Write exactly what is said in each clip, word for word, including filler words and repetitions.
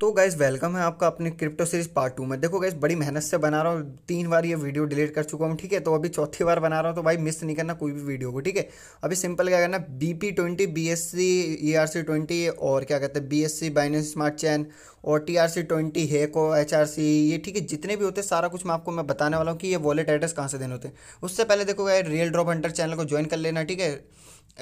तो guys welcome है आपका अपने क्रिप्टो सीरीज पार्ट टू में। देखो गाइस बड़ी मेहनत से बना रहा हूँ, तीन बार ये वीडियो डिलीट कर चुका हूँ, ठीक है। तो अभी चौथी बार बना रहा हूँ, तो भाई मिस नहीं करना कोई भी वीडियो को, ठीक है। अभी सिंपल क्या करना, B P twenty, B S C, E R C twenty और क्या कहते हैं B S C Binance smart chain और T R C twenty, Heco, H R C, ये ठीक है जितने भी होते हैं सारा कुछ मैं आपको मैं बताने वाला हूँ कि ये वॉलेट एड्रेस कहाँ से देने होते हैं। उससे पहले देखो गाइस रियलड्रॉपहंटर चैनल को ज्वाइन कर लेना, ठीक है,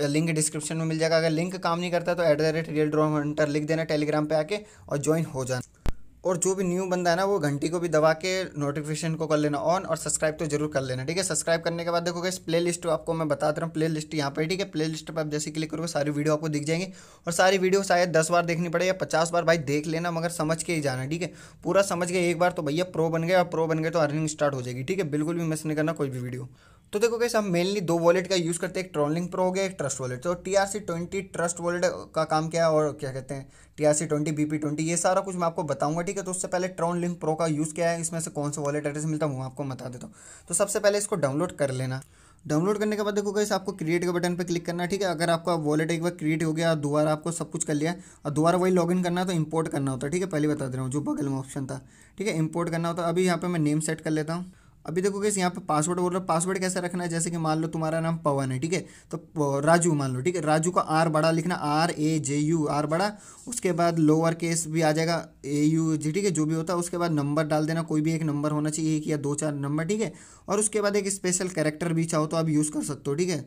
लिंक डिस्क्रिप्शन में मिल जाएगा। अगर लिंक काम नहीं करता तो एट द रेट रियलड्रोफहंटर लिख देना टेलीग्राम पे आके और ज्वाइन हो जाना। और जो भी न्यू बंदा है ना वो घंटी को भी दबा के नोटिफिकेशन को कर लेना ऑन और सब्सक्राइब तो जरूर कर लेना, ठीक है। सब्सक्राइब करने के बाद देखो गाइस प्ले लिस्ट आपको मैं बता दे रहा हूँ, प्ले लिस्ट यहाँ पर, ठीक है। प्ले लिस्ट पर आप जैसे क्लिक करोगे सारी वीडियो आपको दिख जाएंगे और सारी वीडियो शायद दस बार देखनी पड़े या पचास बार, भाई देख लेना मगर समझ के ही जाना, ठीक है। पूरा समझ गए एक बार तो भैया प्रो बन गए, और प्रो बन गए तो अर्निंग स्टार्ट हो जाएगी, ठीक है। बिल्कुल भी मिस नहीं करना कोई भी वीडियो। तो देखो गाइस हम मेनली दो वॉलेट का यूज़ करते हैं, एक ट्रॉनलिंक प्रो हो गया, एक ट्रस्ट वॉलेट। तो T R C twenty trust wallet का काम क्या है और क्या कहते हैं T R C twenty, B P twenty, ये सारा कुछ मैं आपको बताऊंगा, ठीक है। तो उससे पहले ट्रॉनलिंक प्रो का यूज़ क्या है, इसमें से कौन सा वॉलेट एड्रेस मिलता है वो आपको बता देता हूँ। तो सबसे पहले इसको डाउनलोड कर लेना। डाउनलोड करने के बाद देखो गाइस आपको क्रिएट के बटन पर क्लिक करना, ठीक है। अगर आपका वॉलेट एक बार क्रिएट हो गया, दोबारा आपको सब कुछ कर लिया और दोबारा वही लॉगिन करना है तो इंपोर्ट करना होता है, ठीक है। पहले बता दे रहा हूँ जो बगल में ऑप्शन था, ठीक है, इंपोर्ट करना होता है। अभी यहाँ पर मैं नेम सेट कर लेता हूँ। अभी देखो गाइस यहाँ पे पासवर्ड बोल रहा है, पासवर्ड कैसे रखना है, जैसे कि मान लो तुम्हारा नाम पवन है, ठीक है, तो राजू मान लो, ठीक है। राजू का आर बड़ा लिखना, R A J U, R बड़ा, उसके बाद लोअर केस भी आ जाएगा ए यू जी, ठीक है, जो भी होता है। उसके बाद नंबर डाल देना, कोई भी एक नंबर होना चाहिए, एक या दो चार नंबर, ठीक है। और उसके बाद एक स्पेशल कैरेक्टर भी चाहो तो आप यूज़ कर सकते हो, ठीक है,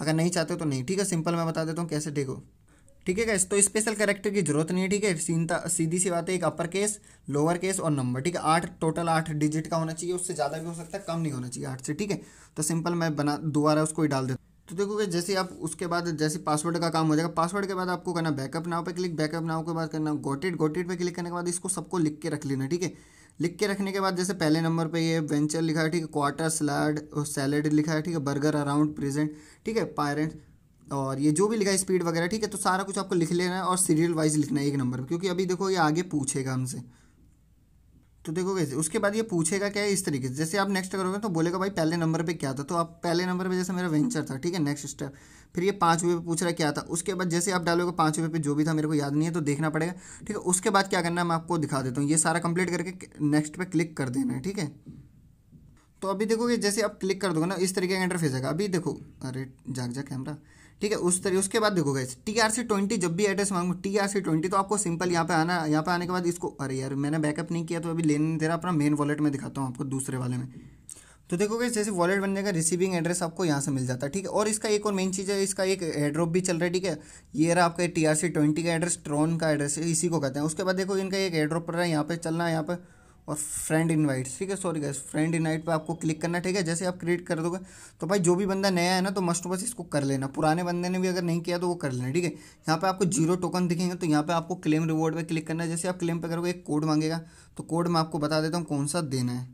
अगर नहीं चाहते हो तो नहीं, ठीक है। सिंपल मैं बता देता हूँ कैसे, देखो, ठीक है गाइस। तो स्पेशल कैरेक्टर की जरूरत नहीं है, ठीक है, सीधा सीधी सी बात है। एक अपर केस, लोअर केस और नंबर, ठीक है, आठ टोटल आठ डिजिट का होना चाहिए, उससे ज़्यादा भी हो सकता है, कम नहीं होना चाहिए आठ से, ठीक है। तो सिंपल मैं बना दोबारा उसको ही डाल देता हूँ। तो देखो गाइस जैसे आप उसके बाद जैसे पासवर्ड का काम हो जाएगा, पासवर्ड के बाद आपको करना बैकअप नाउ पे क्लिक, बैकअप नाउ के बाद करना गॉट इट, गॉट इट पे क्लिक करने के बाद इसको सबको लिख के रख लेना, ठीक है। लिख के रखने के बाद जैसे पहले नंबर पे ये वेंचर लिखा है, ठीक है, क्वार्टर, सलाड और सैलड लिखा है, ठीक है, बर्गर, अराउंड, प्रेजेंट, ठीक है, पेरेंट्स और ये जो भी लिखा है स्पीड वगैरह, ठीक है। तो सारा कुछ आपको लिख लेना है और सीरियल वाइज लिखना है एक नंबर, क्योंकि अभी देखो ये आगे पूछेगा हमसे। तो देखो कैसे उसके बाद ये पूछेगा क्या है, इस तरीके से जैसे आप नेक्स्ट करोगे तो बोलेगा भाई पहले नंबर पे क्या था, तो आप पहले नंबर पे जैसे मेरा वेंचर था, ठीक है, नेक्स्ट स्टेप। फिर ये पाँच रुपये पे पूछ रहा क्या था, उसके बाद जैसे आप डालोगे पाँच रुपये पे जो भी था, मेरे को याद नहीं है तो देखना पड़ेगा, ठीक है। उसके बाद क्या करना है मैं आपको दिखा देता हूँ, ये सारा कंप्लीट करके नेक्स्ट पे क्लिक कर देना है, ठीक है। तो अभी देखोगे जैसे आप क्लिक कर दोगे ना इस तरीके का इंटरफेस आएगा। अभी देखो, अरे जाग जा कैमरा, ठीक है, उस तरह। उसके बाद देखो guys T R C twenty जब भी एड्रेस मांगो टी आर सी ट्वेंटी, तो आपको सिंपल यहाँ पे आना। यहाँ पे आने के बाद इसको, अरे यार मैंने बैकअप नहीं किया तो अभी लेने नहीं दे रहा, अपना मेन वॉलेट में दिखाता हूँ आपको, दूसरे वाले में। तो देखो गाइस जैसे वॉलेट बन जाएगा, रिसीविंग एड्रेस आपको यहाँ से मिल जाता है, ठीक है। और इसका एक और मेन चीज़ है, इसका एक एड्रॉप भी चल रहा है, ठीक है। ये रहा आपका टी आर सी ट्वेंटी का एड्रेस, ट्रॉन का एड्रेस इसी को कहते हैं। उसके बाद देखो इनका एक एड्रॉप पड़ रहा है, यहाँ पर चलना है यहाँ पर, और फ्रेंड इनवाइट, ठीक है, सॉरी गाइस फ्रेंड इनवाइट पे आपको क्लिक करना, ठीक है। जैसे आप क्रिएट कर दोगे तो भाई जो भी बंदा नया है ना तो मस्ट बस इसको कर लेना, पुराने बंदे ने भी अगर नहीं किया तो वो कर लेना, ठीक है। यहाँ पे आपको जीरो टोकन दिखेंगे, तो यहाँ पे आपको क्लेम रिवॉर्ड पे क्लिक करना है। जैसे आप क्लेम पे करोगे एक कोड मांगेगा, तो कोड मैं आपको बता देता हूँ कौन सा देना है।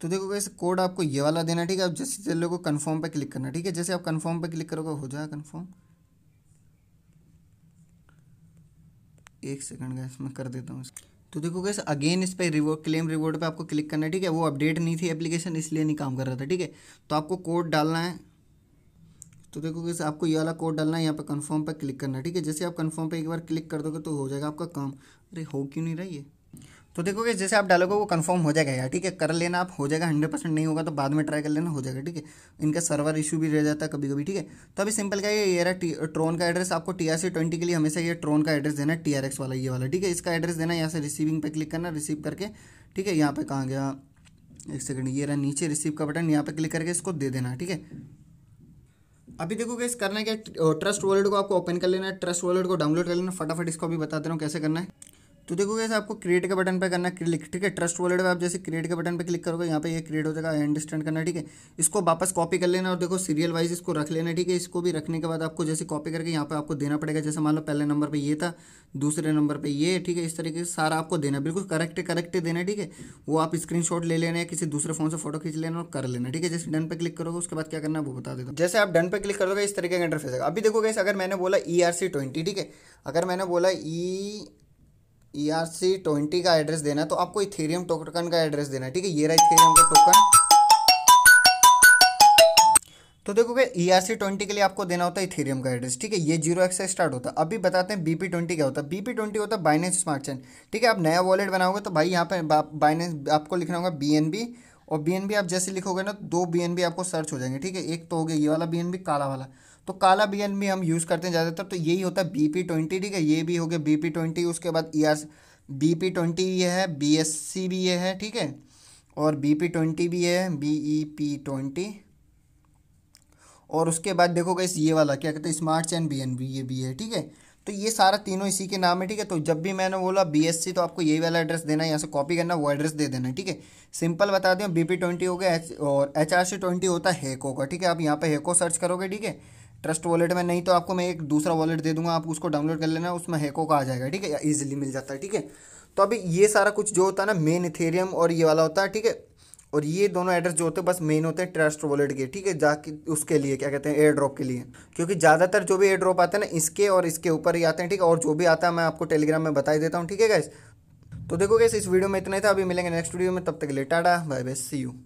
तो देखो गाइस कोड आपको ये वाला देना, ठीक है। आप जैसे चल लोगों को कन्फर्म पर क्लिक करना, ठीक है। जैसे आप कन्फर्म पर क्लिक करोगे हो जाए कन्फर्म, एक सेकेंड गाइस मैं कर देता हूँ। तो देखो गाइस अगेन इस पे रिवॉर्ड, क्लेम रिवॉर्ड पे आपको क्लिक करना है, ठीक है। वो अपडेट नहीं थी एप्लीकेशन इसलिए नहीं काम कर रहा था, ठीक है। तो आपको कोड डालना है, तो देखो गाइस आपको ये वाला कोड डालना है, यहाँ पे कंफर्म पे क्लिक करना है, ठीक है। जैसे आप कंफर्म पे एक बार क्लिक कर दोगे तो हो जाएगा आपका काम। अरे हो क्यों नहीं रहा ये, तो देखो गाइस जैसे आप डालोगे वो कंफर्म हो जाएगा यार, ठीक है, कर लेना आप, हो जाएगा। हंड्रेड परसेंट नहीं होगा तो बाद में ट्राई कर लेना, हो जाएगा, ठीक है। इनका सर्वर इशू भी रह जाता है कभी कभी, ठीक है। तो अभी सिंपल का ये रहा ट्रॉन का एड्रेस, आपको टी आर सी ट्वेंटी के लिए हमेशा ये ट्रॉन का एड्रेस देना है, टी आर एक्स वाला ये वाला, ठीक है। इसका एड्रेस देना है, यहाँ से रिसीविंग पे क्लिक करना, रिसीव करके, ठीक है। यहाँ पे कहाँ गया, एक सेकेंड, ये रहा नीचे रिसीव का बटन, यहाँ पे क्लिक करके इसको दे देना, ठीक है। अभी देखो गाइस करना क्या, ट्रस्ट वॉलेट को आपको ओपन कर लेना है, ट्रस्ट वॉलेट को डाउनलोड कर लेना। फटाफट इसको अभी बता दे रहा हूँ कैसे करना है। तो देखो कैसे आपको क्रिएट के बटन पे करना क्लिक, ठीक है। ट्रस्ट वॉलेट पे आप जैसे क्रिएट के बटन पे क्लिक करोगे यहाँ पे ये क्रिएट हो जाएगा, अंडरस्टैंड करना, ठीक है। इसको वापस कॉपी कर लेना और देखो सीरियल वाइज इसको रख लेना, ठीक है। इसको भी रखने के बाद आपको जैसे कॉपी करके यहाँ पे आपको देना पड़ेगा। जैसे मान लो पहले नंबर पर ये था, दूसरे नंबर पर ये, ठीक है, इस तरीके से सारा आपको देना, बिल्कुल करेक्ट करेक्ट देना, ठीक है। वो आप स्क्रीनशॉट ले लेना या किसी दूसरे फोन से फोटो खींच लेना और कर लेना, ठीक है। जैसे डन पे क्लिक करोगे उसके बाद क्या करना है वो बता देता हूँ। जैसे आप डन पे क्लिक करोगे इस तरीके का इंटरफेस आएगा। अभी देखो कैसे अगर मैंने बोला ई आर सी ट्वेंटी, ठीक है, अगर मैंने बोला E E R C twenty का एड्रेस देना है तो आपको इथेरियम टोकन का एड्रेस देना है, ठीक है। ये रहा इथेरियम का टोकन। तो देखोगे ईआरसी ट्वेंटी के लिए आपको देना होता है इथेरियम का एड्रेस, ठीक है। ये जीरो एक्स से स्टार्ट होता है। अभी बताते हैं बीपी ट्वेंटी क्या होता है। बीपी ट्वेंटी होता है बाइनेंस स्मार्ट चेन, ठीक है। आप नया वॉलेट बनाओगे तो भाई यहाँ पे बाइनेंस आपको लिखना होगा बी एन बी, और बी एन बी आप जैसे लिखोगे ना दो बी एन बी आपको सर्च हो जाएंगे, ठीक है। एक तो हो गया ये वाला बी एन बी, काला वाला, तो काला बी एन बी हम यूज़ करते हैं ज़्यादातर, तो यही होता है बी पी ट्वेंटी, ठीक है। ये भी हो गया बी पी ट्वेंटी, उसके बाद E R C B P twenty ये है, बी एस सी भी ये है, ठीक है, और बी पी ट्वेंटी भी है, बी ई पी ट्वेंटी, और उसके बाद देखो गाइस ये वाला क्या कहते हैं smart chain B N B, ये भी है, ठीक है। तो ये सारा तीनों इसी के नाम है, ठीक है। तो जब भी मैंने बोला बी एस सी तो आपको यही वाला एड्रेस देना है, यहाँ से कॉपी करना वो एड्रेस दे देना है, ठीक है। सिंपल बता दें बी पी ट्वेंटी हो गया एच, और एच आर सी ट्वेंटी होता है हेको का, ठीक है। आप यहाँ पे हेको सर्च करोगे, ठीक है, ट्रस्ट वॉलेट में नहीं तो आपको मैं एक दूसरा वॉलेट दे दूंगा, आप उसको डाउनलोड कर लेना, उसमें हेको का आ जाएगा, ठीक है, ईजिली मिल जाता है, ठीक है। तो अभी ये सारा कुछ जो होता है ना मेन इथेरियम और ये वाला होता है, ठीक है, और ये दोनों एड्रेस जो होते हैं बस मेन होते हैं ट्रस्ट वॉलेट के, ठीक है, जाके उसके लिए क्या कहते हैं एयर ड्रॉप के लिए, क्योंकि ज़्यादातर जो भी एयर ड्रॉप आते हैं ना इसके और इसके ऊपर ही आते हैं, ठीक है, और जो भी आता है मैं आपको टेलीग्राम में बता ही देता हूँ, ठीक है गाइस। तो देखो गाइस इस वीडियो में इतना ही था, अभी मिलेंगे नेक्स्ट वीडियो में, तब तक के लिए tata bye bye see you.